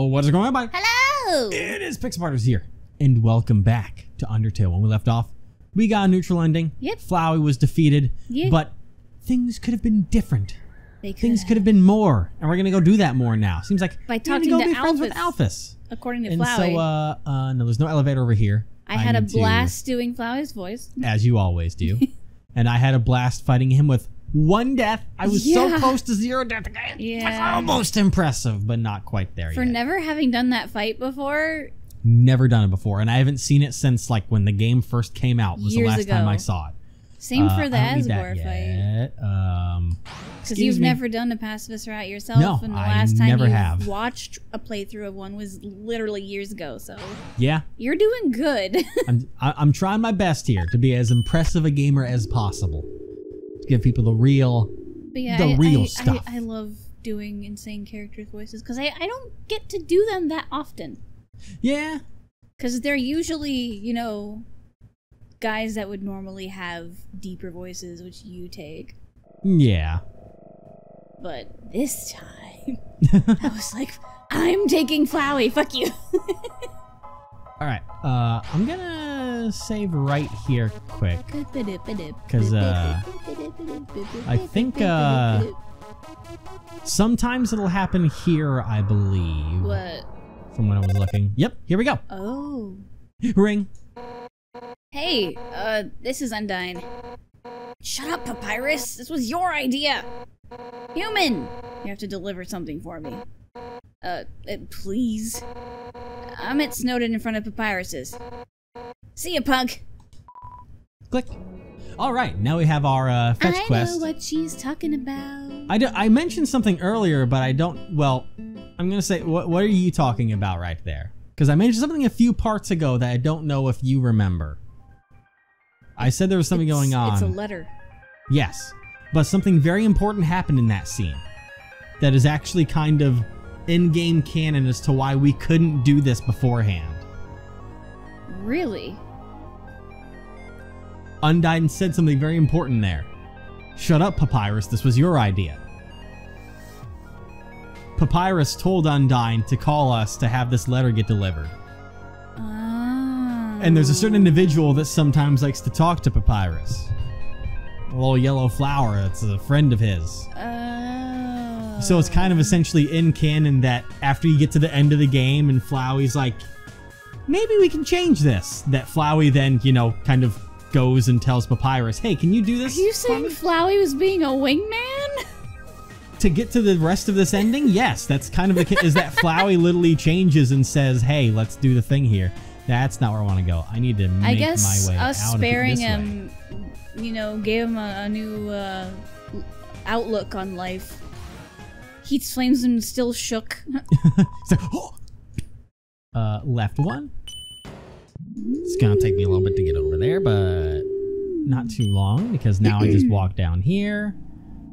Yo, what is going on, everybody? Hello! It is Pixel Partners here, and welcome back to Undertale. When we left off, we got a neutral ending. Yep. Flowey was defeated, yep. But things could have been different. They could things could have been more, and we're going to go do that more now. Seems like by talking to friends with Alphys. According to Flowey. And so, no, there's no elevator over here. I had a blast doing Flowey's voice. As you always do. And I had a blast fighting him with one death. I was so close to zero death again. Yeah. That's almost impressive, but not quite there yet. For never having done that fight before. Never done it before. And I haven't seen it since like when the game first came out was the last time I saw it. Same for the Asgore fight. Because you've never done a pacifist route yourself, no, and the last time you watched a playthrough of one was literally years ago. So yeah, you're doing good. I'm trying my best here to be as impressive a gamer as possible, to give people the real, stuff. I love doing insane character voices because I don't get to do them that often. Yeah, because they're usually guys that would normally have deeper voices, which you take. Yeah. But this time, I was like, I'm taking Flowey, fuck you. All right, I'm gonna save right here quick. Because I think sometimes it'll happen here, I believe. What? From when I was looking. Yep, here we go. Oh. Ring. Hey, this is Undyne. Shut up, Papyrus! This was your idea! Human! You have to deliver something for me. Please? I'm at Snowden in front of Papyrus's. See ya, punk! Click. Alright, now we have our fetch quest. I know what she's talking about. I mentioned something earlier, but I don't... Well, I'm gonna say, what are you talking about right there? Because I mentioned something a few parts ago that I don't know if you remember. I said there was something going on. It's a letter. Yes, but something very important happened in that scene that is actually kind of in-game canon as to why we couldn't do this beforehand. Really? Undyne said something very important there. Shut up, Papyrus, this was your idea. Papyrus told Undyne to call us to have this letter get delivered. And there's a certain individual that sometimes likes to talk to Papyrus. A little yellow flower, it's a friend of his. Oh. So it's kind of essentially in canon that after you get to the end of the game and Flowey's like, maybe we can change this. That Flowey then, kind of goes and tells Papyrus, hey, can you do this? Are you saying Flowey was being a wingman? To get to the rest of this ending? Yes, that's kind of the is that Flowey literally changes and says, hey, let's do the thing here. That's not where I want to go. I need to make my way out of this way. I guess us sparing him, gave him a new outlook on life. Heat flames him still shook. So, oh! Left one. It's going to take me a little bit to get over there, but not too long because now I just walk down here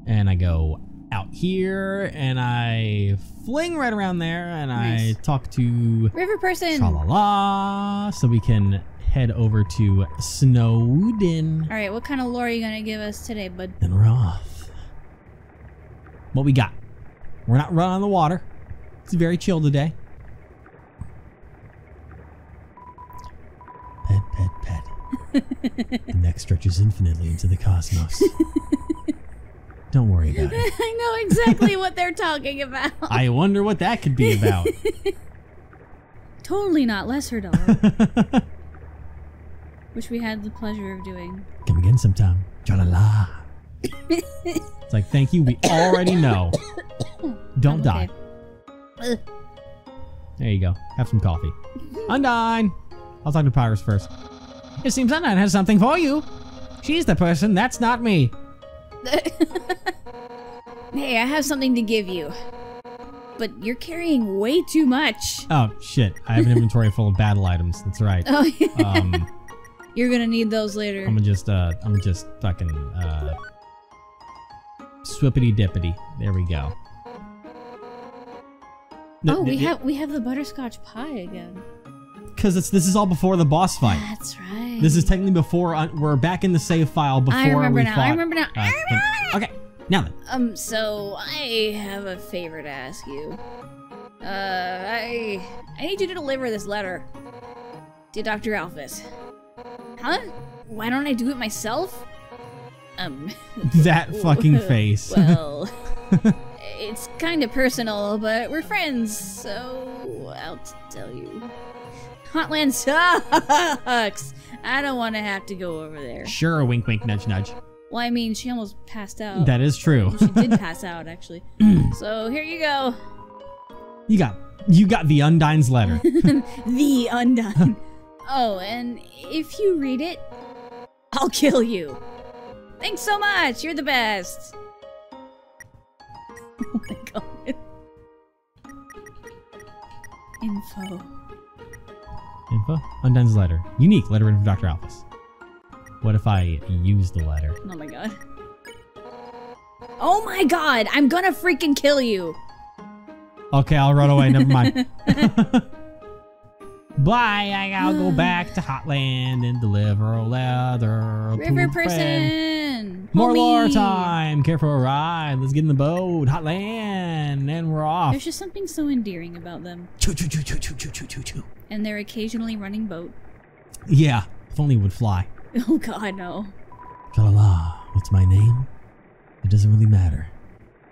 and I go out here and I fling right around there and I talk to River Person. Tra-la-la, so we can head over to Snowden. All right, what kind of lore are you gonna give us today, bud? And we're off. What we got? We're not running on the water. It's very chill today. Pet, pet, pet. The neck stretches infinitely into the cosmos. Don't worry about it. I know exactly what they're talking about. I wonder what that could be about. Totally not lesser dollar. Which we had the pleasure of doing. Come again sometime. Tra-la-la. It's like, thank you, we already know. Don't die. Okay. There you go. Have some coffee. Undyne! I'll talk to Papyrus first. It seems Undyne has something for you. She's the person, that's not me. Hey, I have something to give you, but you're carrying way too much. Oh shit, I have an inventory full of battle items. That's right. Oh, yeah. You're gonna need those later. I'm just fucking swippity dippity. There we go. Oh, we have the butterscotch pie again. Because this is all before the boss fight. That's right. This is technically before, we're back in the save file before we fought. I remember now. Okay, now then. So I have a favor to ask you. I need you to deliver this letter. Dear Dr. Alphys. Huh? Why don't I do it myself? That fucking face. Well... It's kind of personal, but we're friends, so... I'll tell you. Hotland sucks! I don't want to have to go over there. Sure, wink wink, nudge nudge. Well, I mean, she almost passed out. That is true. She did pass out, actually. So, here you go. You got the Undyne's letter. The Undyne. Oh, and if you read it, I'll kill you. Thanks so much. You're the best. Oh my god. Info. Info? Undyne's letter. Unique letter written from Dr. Alphys. What if I use the letter? Oh my god. Oh my god! I'm gonna freaking kill you! Okay, I'll run away. Never mind. Bye! I gotta go back to Hotland and deliver a leather. River person! More lore time! Care for a ride. Let's get in the boat. Hotland! And we're off. There's just something so endearing about them. Choo choo choo choo choo choo choo choo choo. And their occasionally running boat. Yeah. If only it would fly. Oh god, no. Tra-la-la. What's my name? It doesn't really matter.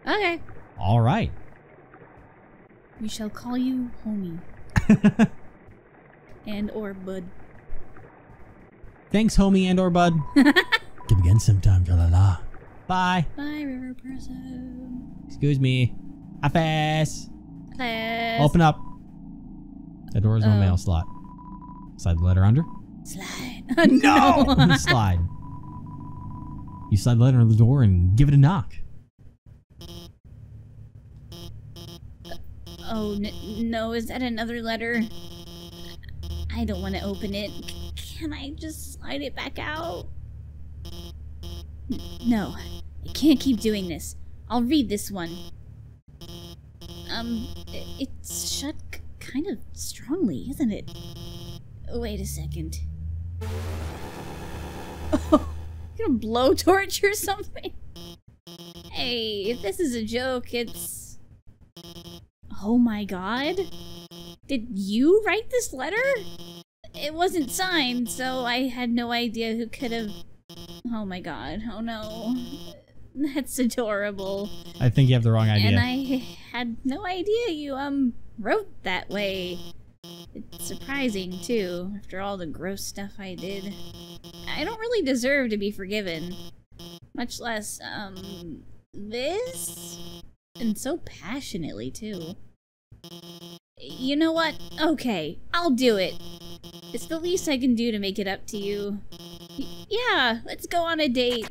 Okay. Alright. We shall call you homie. And or bud. Thanks, homie and or bud. Come again sometime, tra-la-la. Bye. Bye, river person. Excuse me. Alphys. Alphys. Open up. The door is on mail slot. Slide the letter under. Slide. No! No! Slide. You slide the letter under the door and give it a knock. Oh, no, is that another letter? I don't want to open it. Can I just slide it back out? No, I can't keep doing this. I'll read this one. It's shut kind of strongly, isn't it? Wait a second. Oh, you gonna blowtorch or something? Hey, if this is a joke, it's... Oh my god. Did you write this letter? It wasn't signed, so I had no idea who could've... Oh my god, oh no. That's adorable. I think you have the wrong idea. And I had no idea you, wrote that way. It's surprising, too, after all the gross stuff I did. I don't really deserve to be forgiven. Much less, this? And so passionately, too. You know what? Okay, I'll do it. It's the least I can do to make it up to you. Yeah, let's go on a date.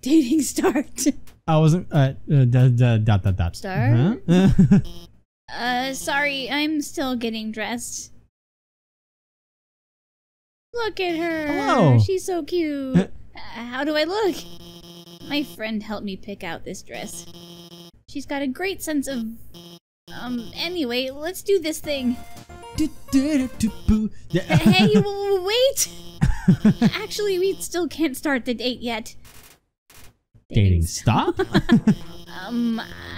Dating start. I wasn't, dot dot dot. Start? Huh? Sorry, I'm still getting dressed. Look at her! Hello. She's so cute! How do I look? My friend helped me pick out this dress. She's got a great sense of... anyway, let's do this thing. Hey, wait! Actually, we still can't start the date yet. Dating stop?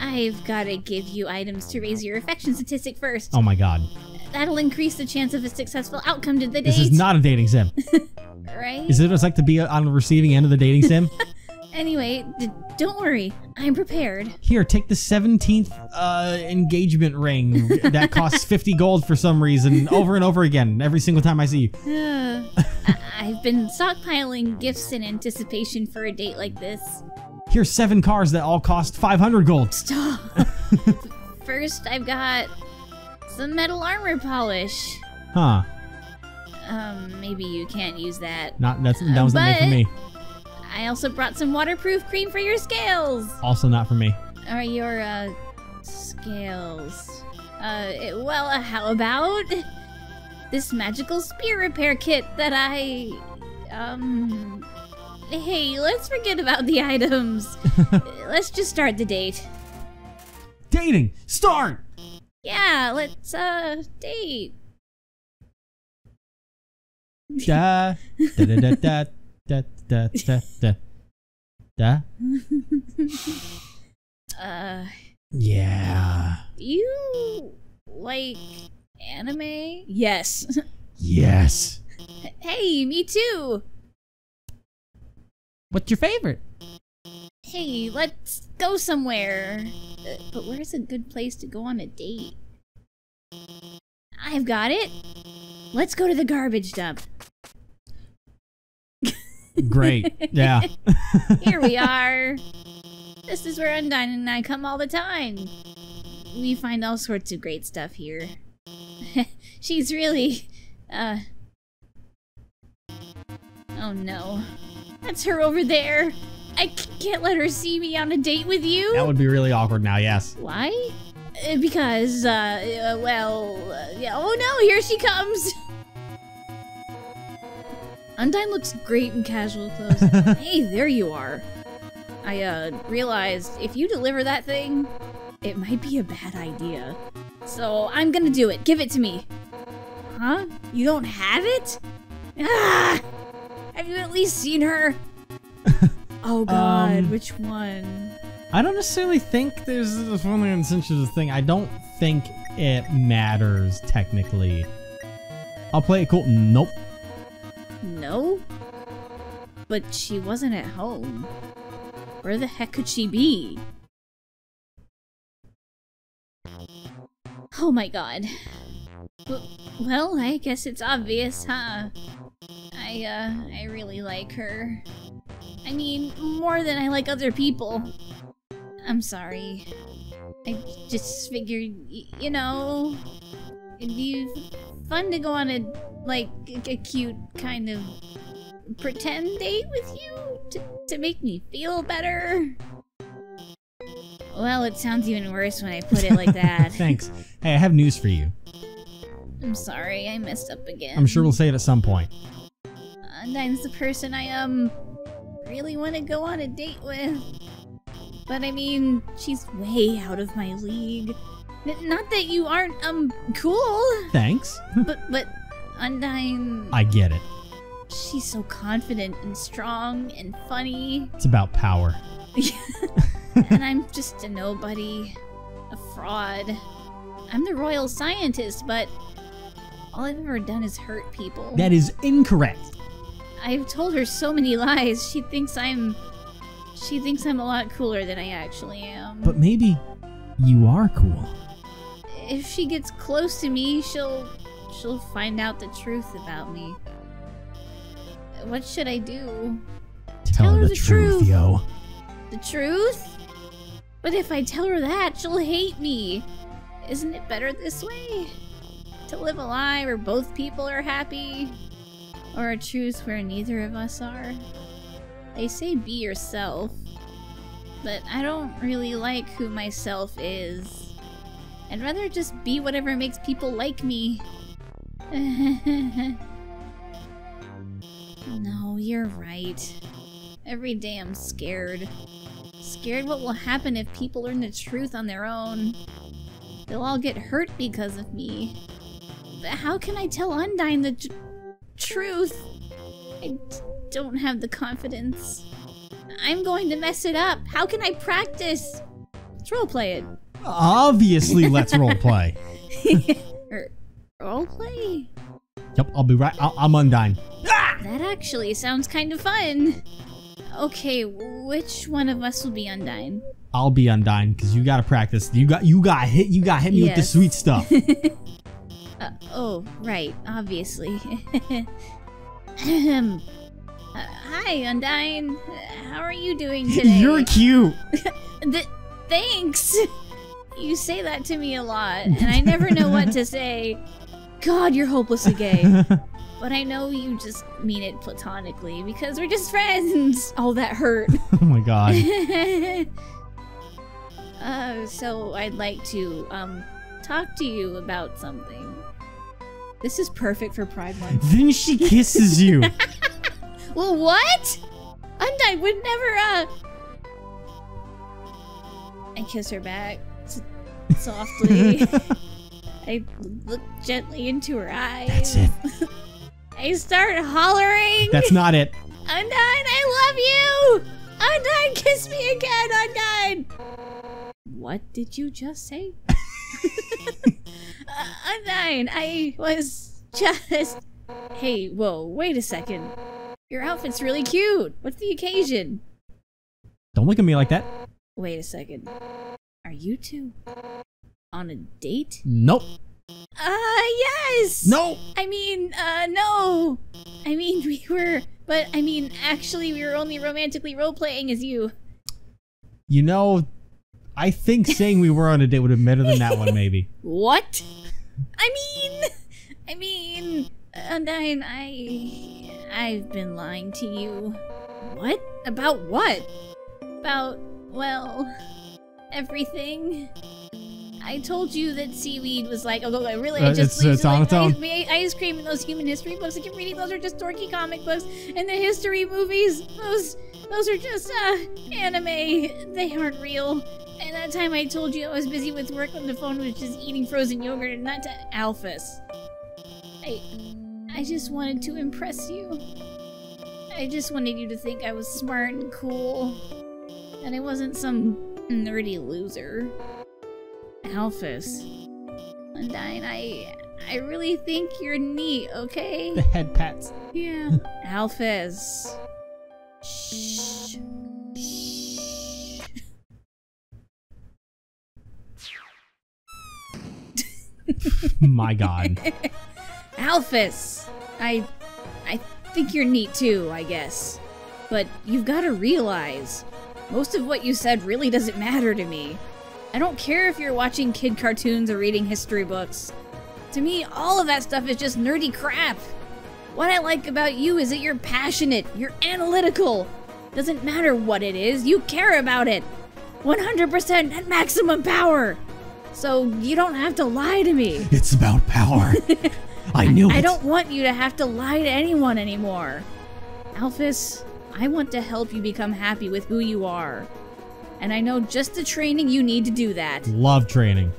I've gotta give you items to raise your affection statistic first. Oh my god. That'll increase the chance of a successful outcome to the date. This is not a dating sim. Right? Is it what it's like to be on the receiving end of the dating sim? Anyway, don't worry. I'm prepared. Here, take the 17th engagement ring that costs 50 gold for some reason over and over again every single time I see you. I've been stockpiling gifts in anticipation for a date like this. Here's 7 cars that all cost 500 gold. Stop. First, I've got some metal armor polish. Huh. Maybe you can't use that. That was not made for me. I also brought some waterproof cream for your scales. Also not for me. Or your, scales. How about this magical spear repair kit that I, Hey, let's forget about the items. Let's just start the date. Dating! Start! Yeah, let's, date. Da da da da da da da da da. Yeah. You like anime? Yes. Yes. Hey, me too. What's your favorite? Hey, let's go somewhere. But where's a good place to go on a date? I've got it. Let's go to the garbage dump. Great. Yeah. Here we are. This is where Undyne and I come all the time. We find all sorts of great stuff here. She's really... Oh no. That's her over there. I can't let her see me on a date with you. That would be really awkward now, yes. Why? Because, yeah. Oh no, here she comes! Undyne looks great in casual clothes. Hey, there you are. I, realized if you deliver that thing, it might be a bad idea. So I'm gonna do it. Give it to me. Huh? You don't have it? Ah! Have you at least seen her? Oh god, which one? I don't necessarily think there's this one insensitive thing. I don't think it matters, technically. I'll play it cool. Nope. No? But she wasn't at home. Where the heck could she be? Oh my god. Well, I guess it's obvious, huh? I really like her. I mean, more than I like other people. I'm sorry. I just figured, you know, it'd be fun to go on a, like, a cute kind of pretend date with you to make me feel better. Well, it sounds even worse when I put it like that. Thanks. Hey, I have news for you. I'm sorry, I messed up again. I'm sure we'll say it at some point. Undyne's the person I, really want to go on a date with. But I mean, she's way out of my league. Not that you aren't, cool. Thanks. But Undyne... I get it. She's so confident and strong and funny. It's about power. And I'm just a nobody. A fraud. I'm the royal scientist, but all I've ever done is hurt people. That is incorrect. I've told her so many lies. She thinks I'm a lot cooler than I actually am. But maybe you are cool. If she gets close to me, she'll find out the truth about me. What should I do? Tell her the truth, yo. The truth? But if I tell her that, she'll hate me. Isn't it better this way? To live a lie where both people are happy? Or a truth where neither of us are? They say be yourself, but I don't really like who myself is. I'd rather just be whatever makes people like me. No, you're right. Every day I'm scared. Scared what will happen if people learn the truth on their own. They'll all get hurt because of me. But how can I tell Undyne the truth? I don't have the confidence. I'm going to mess it up. How can I practice? Let's roleplay it. Obviously, let's roleplay. Roleplay? Yep, I'll be right. I'm Undyne. Ah! That actually sounds kind of fun. Okay, which one of us will be Undyne? I'll be Undyne because you gotta practice. You got hit me, yes, with the sweet stuff. Oh, right, obviously. Hi, Undyne. How are you doing today? You're cute. Thanks. You say that to me a lot, and I never know what to say. God, you're hopelessly gay. But I know you just mean it platonically because we're just friends. Oh, that hurt. Oh my god. So I'd like to talk to you about something. This is perfect for Pride Month. Then she kisses you. Well, what? Undyne would never. I kiss her back softly. I look gently into her eyes. That's it. I start hollering. That's not it. Undyne, I love you! Undyne, kiss me again, Undyne! What did you just say? Undyne, I was just... Hey, whoa, wait a second. Your outfit's really cute. What's the occasion? Don't look at me like that. Wait a second. Are you two on a date? Nope. Yes! No! No! We were... But, actually, we were only romantically role-playing as you. You know, I think saying we were on a date would have better than that one, maybe. What? Undyne, I've been lying to you. What? About what? About, well, everything. I told you that seaweed was like, oh, really, I just it's on its own. Ice cream and those human history books. I keep reading those are just dorky comic books, and the history movies. Those are just anime. They aren't real. And that time I told you I was busy with work on the phone, was just eating frozen yogurt and not to Alphys. I just wanted to impress you. I just wanted you to think I was smart and cool, and I wasn't some nerdy loser. Alphys, Undyne, I really think you're neat, okay? The head pats. Yeah. Alphys. Shh. Shh. My God. Alphys, I think you're neat too, I guess. But you've got to realize, most of what you said really doesn't matter to me. I don't care if you're watching kid cartoons or reading history books. To me, all of that stuff is just nerdy crap. What I like about you is that you're passionate, you're analytical. Doesn't matter what it is, you care about it. 100% at maximum power. So you don't have to lie to me. It's about power. I knew it. I don't want you to have to lie to anyone anymore. Alphys, I want to help you become happy with who you are. And I know just the training you need to do that. Love training.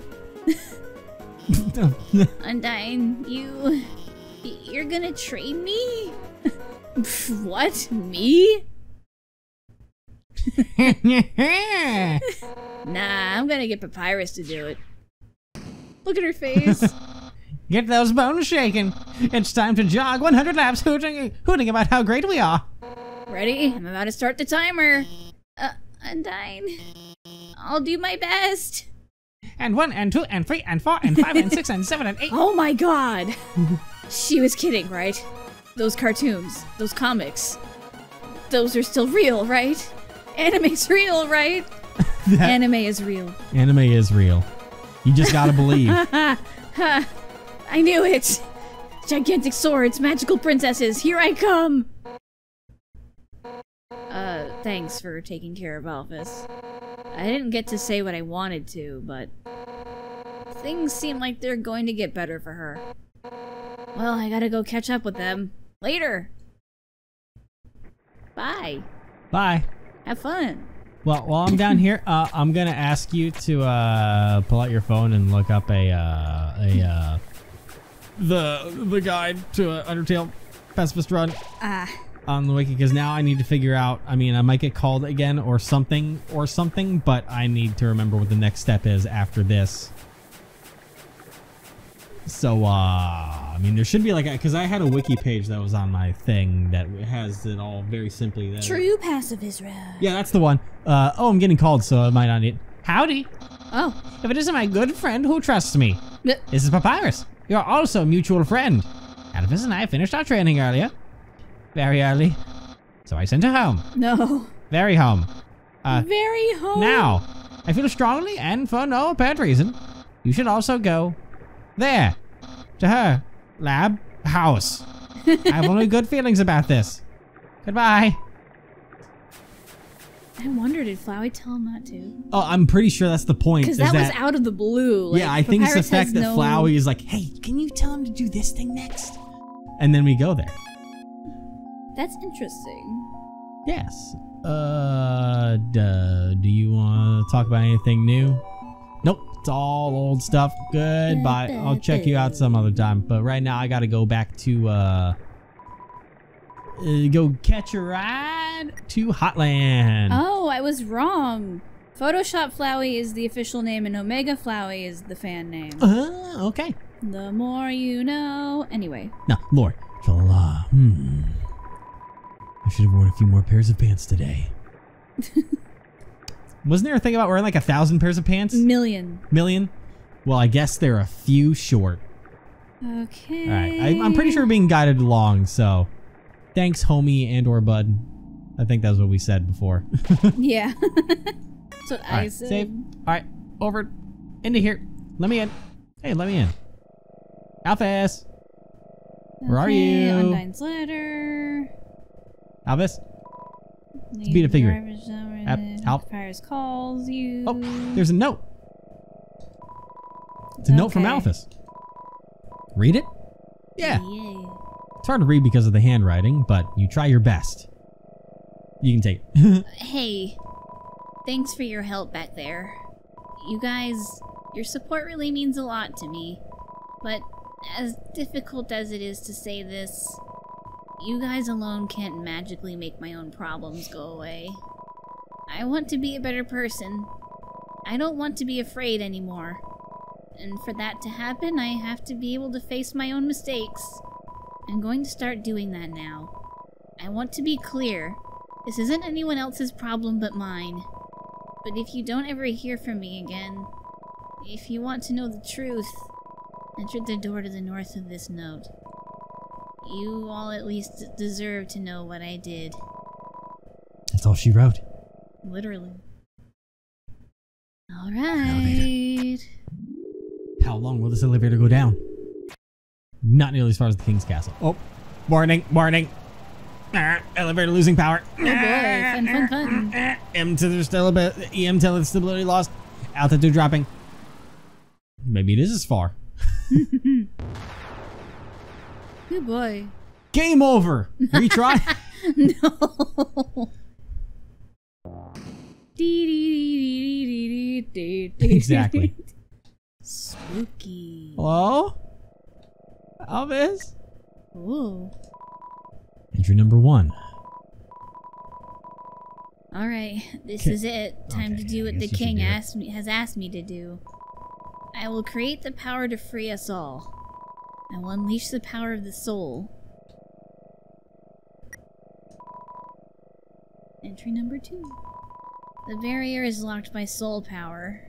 Undyne, you're gonna train me? What? Me? Nah, I'm gonna get Papyrus to do it. Look at her face. Get those bones shaking. It's time to jog 100 laps hooting about how great we are. Ready? I'm about to start the timer. Undyne, I'll do my best. And 1 and 2 and 3 and 4 and 5 and 6 and 7 and 8. Oh my God! She was kidding, right? Those cartoons, those comics, those are still real, right? Anime's real, right? Anime is real. Anime is real. You just gotta believe. I knew it. Gigantic swords, magical princesses. Here I come. Thanks for taking care of Alphys. I didn't get to say what I wanted to, but... things seem like they're going to get better for her. Well, I gotta go catch up with them. Later! Bye! Bye! Have fun! Well, while I'm down here, I'm gonna ask you to, pull out your phone and look up a, the guide to Undertale Pacifist Run. On the wiki, because now I need to figure out, I might get called again or something but I need to remember what the next step is after this. So there should be like, because I had a wiki page that was on my thing that has it all very simply there. True passive Israel. Yeah, that's the one. Oh, I'm getting called, so I might not need. Howdy. Oh, if it isn't my good friend who trusts me. This is Papyrus. You're also a mutual friend. Alphys and I finished our training earlier. Very early. So I sent her home. No. Very home. Very home. Now, I feel strongly and for no apparent reason, you should also go there. To her lab house. I have only good feelings about this. Goodbye. I wonder, did Flowey tell him not to? Oh, I'm pretty sure that's the point. Because that was out of the blue. Like, yeah, I think it's the fact that Flowey is like, hey, can you tell him to do this thing next? And then we go there. That's interesting. Yes. Do you want to talk about anything new? Nope. It's all old stuff. Goodbye. I'll check you out some other time. But right now, I got to go back to... go catch a ride to Hotland. Oh, I was wrong. Photoshop Flowey is the official name and Omega Flowey is the fan name. Okay. The more you know. Anyway. No, more. The law. I should have worn a few more pairs of pants today. Wasn't there a thing about wearing like 1,000 pairs of pants? Million. Million? Well, I guess there are a few short. Okay. All right. I'm pretty sure we're being guided along, so thanks, homie and or bud. I think that's what we said before. Yeah. That's what I said. Save. All right. Over. Into here. Let me in. Hey, let me in. Alphys. Where are you? Undyne's letter. Alphys. Speed of figure. Papyrus calls you. Oh, there's a note. It's a note from Alphys. Read it? Yeah. It's hard to read because of the handwriting, but you try your best. You can take it. Hey, thanks for your help back there. You guys, your support really means a lot to me. But as difficult as it is to say this, you guys alone can't magically make my own problems go away. I want to be a better person. I don't want to be afraid anymore. And for that to happen, I have to be able to face my own mistakes. I'm going to start doing that now. I want to be clear. This isn't anyone else's problem but mine. But if you don't ever hear from me again, if you want to know the truth, enter the door to the north of this note. You all at least deserve to know what I did. That's all she wrote. Literally. All right. How long will this elevator go down? Not nearly as far as the King's Castle. Oh, warning, warning. Elevator losing power. Oh boy, fun, fun, fun. M to the stability, EM to the stability lost. Altitude dropping. Maybe it is as far. Good boy. Game over. Retry. No. Exactly. Spooky. Hello? Alphys? Ooh. Entry number 1. All right, this is it. Time to do what the king has asked me to do. I will create the power to free us all. I will unleash the power of the soul. Entry number 2. The barrier is locked by soul power.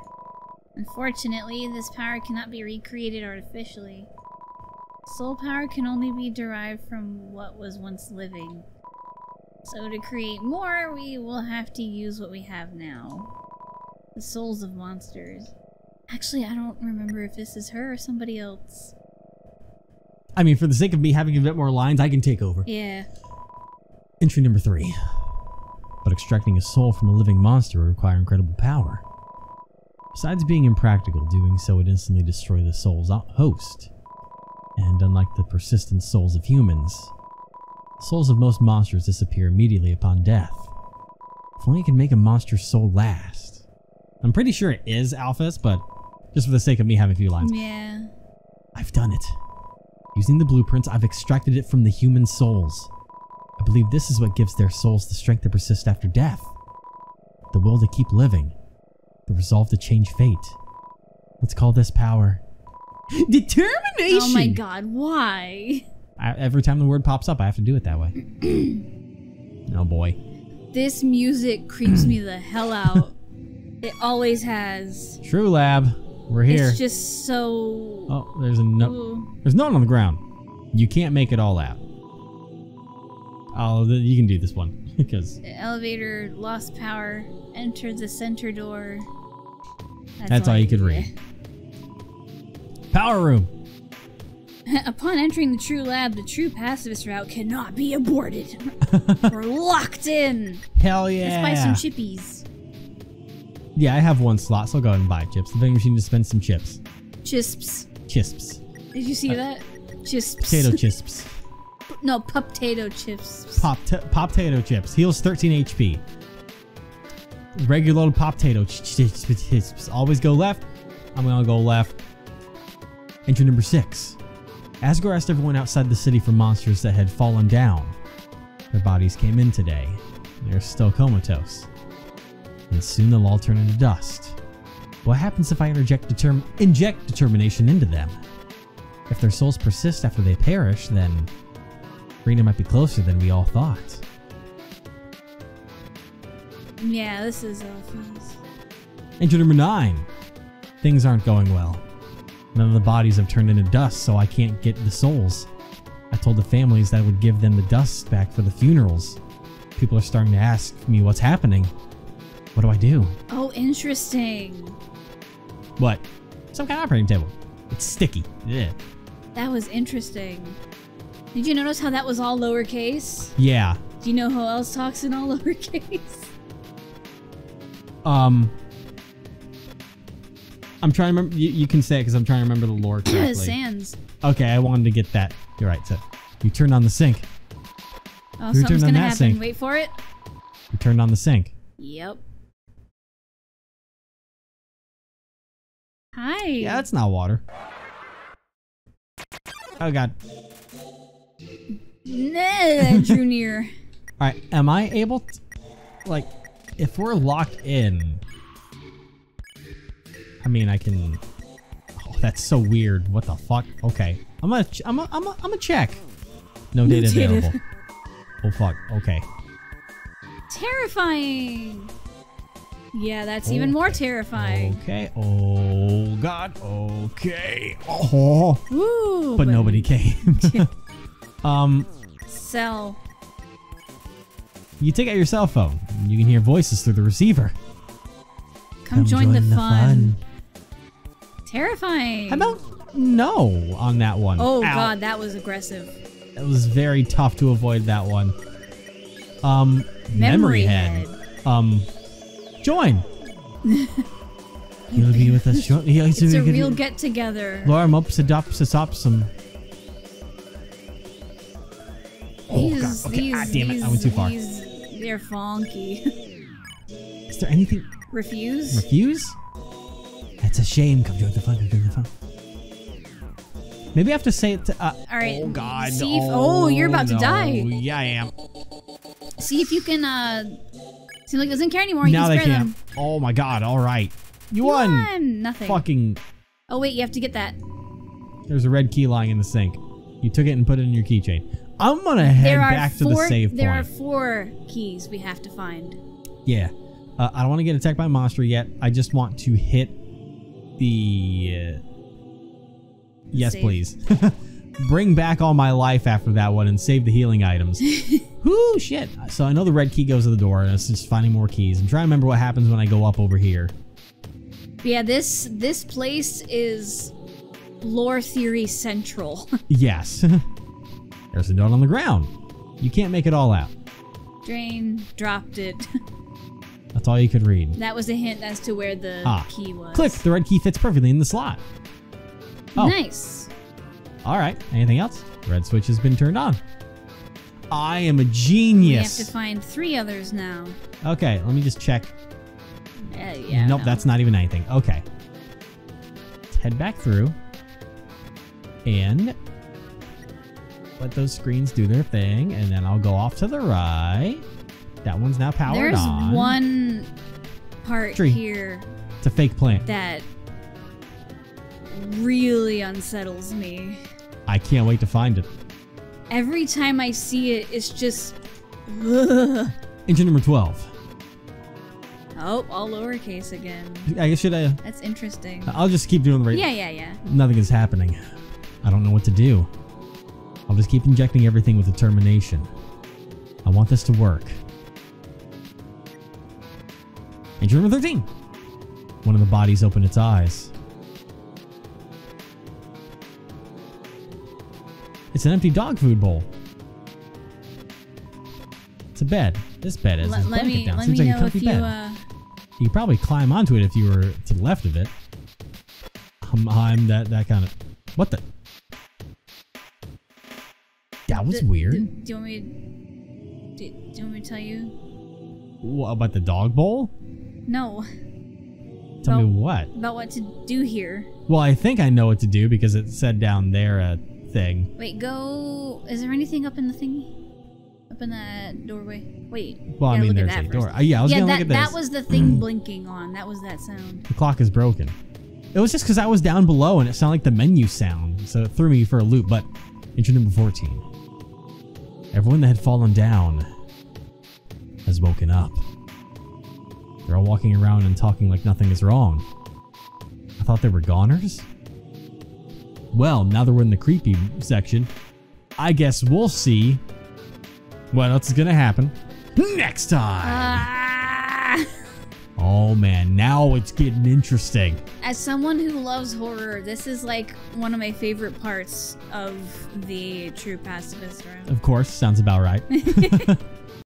Unfortunately, this power cannot be recreated artificially. Soul power can only be derived from what was once living. So to create more, we will have to use what we have now. The souls of monsters. Actually, I don't remember if this is her or somebody else. I mean, for the sake of me having a bit more lines, I can take over. Yeah. Entry number 3. But extracting a soul from a living monster would require incredible power. Besides being impractical, doing so would instantly destroy the soul's host. And unlike the persistent souls of humans, the souls of most monsters disappear immediately upon death. If only you can make a monster's soul last. I'm pretty sure it is Alphys, but just for the sake of me having a few lines. Yeah. I've done it. Using the blueprints, I've extracted it from the human souls. I believe this is what gives their souls the strength to persist after death. The will to keep living. The resolve to change fate. Let's call this power... determination! Oh my god, why? Every time the word pops up, I have to do it that way. Oh boy. This music creeps me the hell out. It always has. True lab. We're here. It's just so... Oh, there's a note. Ooh. There's no one on the ground. You can't make it all out. Oh, you can do this one. Because the elevator lost power. Enter the center door. That's all you could read. Power room. Upon entering the true lab, the true pacifist route cannot be aborted. We're locked in. Hell yeah. Let's buy some chippies. Yeah, I have one slot, so I'll go ahead and buy chips. The vending machine to spend some chips. Chisps. Chisps. Did you see that? Chisps. Potato chisps. No, potato chips. Potato chips. Heals 13 HP. Regular old potato chips. Always go left. I'm gonna go left. Entry number 6. Asgore asked everyone outside the city for monsters that had fallen down. Their bodies came in today. They're still comatose. and soon they'll all turn into dust. But what happens if I inject determination into them? If their souls persist after they perish, then freedom might be closer than we all thought. Yeah, this is Alphys. Entry number 9. Things aren't going well. None of the bodies have turned into dust, so I can't get the souls. I told the families that I would give them the dust back for the funerals. People are starting to ask me what's happening. What do I do? Oh, interesting. What? Some kind of operating table. It's sticky. Yeah. That was interesting. Did you notice how that was all lowercase? Yeah. Do you know who else talks in all lowercase? I'm trying to remember. You can say it because I'm trying to remember the lore correctly. Sans. Okay, I wanted to get that. You're right. So you turned on the sink. Oh, you something's gonna happen. Sink. Wait for it. You turned on the sink. Yep. Hi. Yeah, that's not water. Oh God. Nah, I drew near. All right. Am I able to, like, if we're locked in? I mean, I can. Oh, that's so weird. What the fuck? Okay, I'm gonna check. No data available. Oh fuck. Okay. Terrifying. Yeah, that's okay. Even more terrifying. Okay. Oh God. Okay. Oh. Ooh, but nobody came. Cell. You take out your cell phone. You can hear voices through the receiver. Come join the fun. Terrifying. How about no on that one? Oh Ow. God, that was aggressive. That was very tough to avoid that one. Memory head. Join. You'll be with us shortly. It's a real get together. Lorem Opsidopsisopsum. Oh God. Okay. These, damn it! I went too far. They're funky. Is there anything? Refuse? Refuse? That's a shame. Come join the fun. Come join the fun. Maybe I have to say it to. All right. Oh God. See if, oh, you're about to die. Yeah, I am. See if you can. See, like, doesn't care anymore. You now can spare they can't. Them. Oh my God! All right. You won. Nothing. Fucking. Oh wait, you have to get that. There's a red key lying in the sink. You took it and put it in your keychain. I'm gonna head back to the save point. There are 4 keys we have to find. Yeah. I don't want to get attacked by a monster yet. I just want to hit the... yes, save. Please. Bring back all my life after that one and save the healing items. Whoo, shit. So I know the red key goes to the door and it's just finding more keys. I'm trying to remember what happens when I go up over here. Yeah, this place is lore theory central. Yes. There's a note on the ground. You can't make it all out. Drain dropped it. That's all you could read. That was a hint as to where the key was. Click. The red key fits perfectly in the slot. Oh. Nice. All right. Anything else? Red switch has been turned on. I am a genius. We have to find 3 others now. Okay. Let me just check. Yeah, nope. No. That's not even anything. Okay. Let's head back through. And let those screens do their thing. And then I'll go off to the right. That one's now powered on. There's one part here. It's a fake plant. That really unsettles me. I can't wait to find it. Every time I see it, it's just... ugh. Engine number 12. Oh, all lowercase again. I guess should I... That's interesting. I'll just keep doing the right... Yeah. Nothing is happening. I don't know what to do. I'll just keep injecting everything with determination. I want this to work. Entry number 13. One of the bodies opened its eyes. It's an empty dog food bowl. It's a bed. This bed is. Let me Seems like a comfy bed. You could probably climb onto it if you were to the left of it. I'm that kind of. What the? That was weird. Do you want me? Do you want me to tell you? What about the dog bowl? No. Tell me what? About what to do here. Well, I think I know what to do because it said down there a thing. Wait, go... Is there anything up in the thingy? Up in that doorway. Wait. Well, I mean, there's a door. Yeah, I was gonna look at this. That was the thing blinking on. That was that sound. The clock is broken. It was just because I was down below and it sounded like the menu sound. So it threw me for a loop, but entry number 14. Everyone that had fallen down has woken up. They're all walking around and talking like nothing is wrong. I thought they were goners? Well, now that we're in the creepy section, I guess we'll see what else is gonna happen next time. Oh man, now it's getting interesting. As someone who loves horror, this is like one of my favorite parts of the True Pacifist round. Of course, sounds about right.